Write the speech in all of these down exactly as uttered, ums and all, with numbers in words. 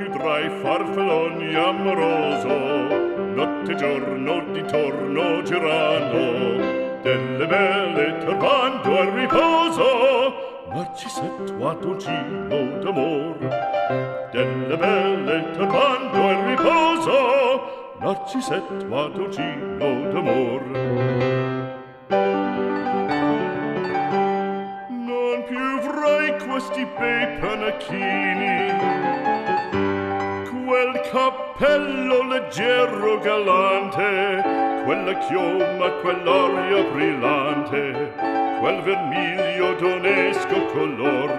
più tra i farfalloni amoroso, notte e giorno d'intorno girano, delle belle turbando al riposo, ma ci setto ad un cimo d'amor. Delle belle turbando al riposo, ma ci setto ad un cimo d'amor. Questi bei panacchini, quel cappello leggero galante, quella chioma, quell'aria brillante, quel vermiglio d'onesco color,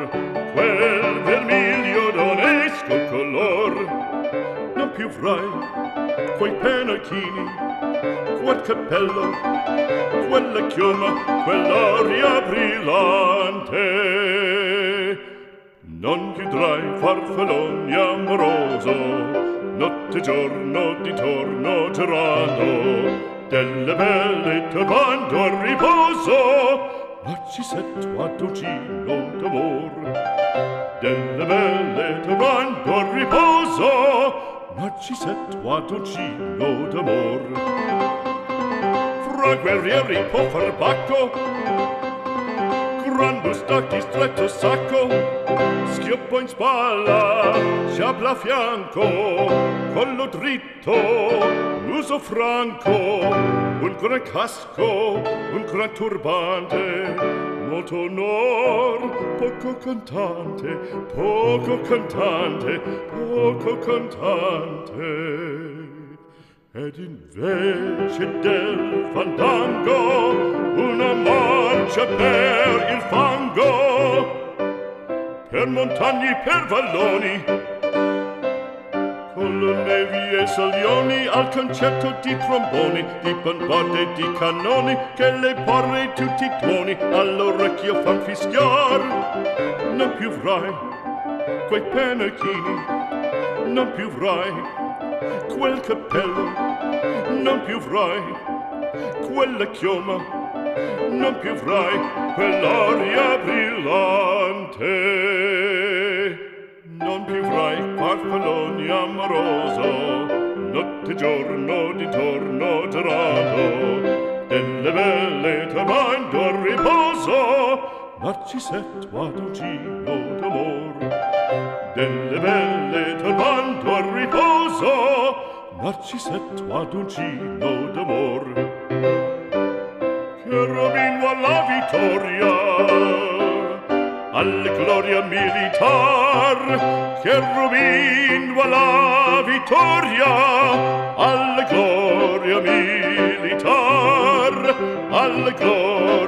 quel vermiglio d'onesco color. Non più avrai quei panacchini, quel cappello, quella chioma, quell'aria brillante. Non più tra i farfalloni amoroso, notte e giorno d'intorno girano, delle belle turbando al riposo, ma ci setto ad un cimo d'amor. Delle belle turbando al riposo, ma ci setto ad un cimo d'amor. Fra guerrieri po' farbacco, gran bustacchi stretto sacco, schioppo in spalla, sciabla a fianco, collo dritto, muso franco, un gran casco, un gran turbante, molto onor, poco cantante, poco cantante, poco cantante. Ed invece del fandango una marcia per il fango, per montagne, per valloni, con le nevi e salioni, al concerto di tromboni, di bombarde e di cannoni, che le porre tutti i tuoni all'orecchio fan fischiar. Non più avrai quei panacchini, non più avrai quel cappello, non più avrai quella chioma, non più avrai quell'aria brillante. Non più avrai farfalloni amoroso, notte e giorno d'intorno girano, delle belle turbando al riposo, ma ci setto ad un cimo d'amor. Delle belle turbando al riposo, ma ci setto ad un cimo d'amor. Cherubino alla vittoria, alla gloria militar. Cherubino alla vittoria, alla gloria militar, alla gloria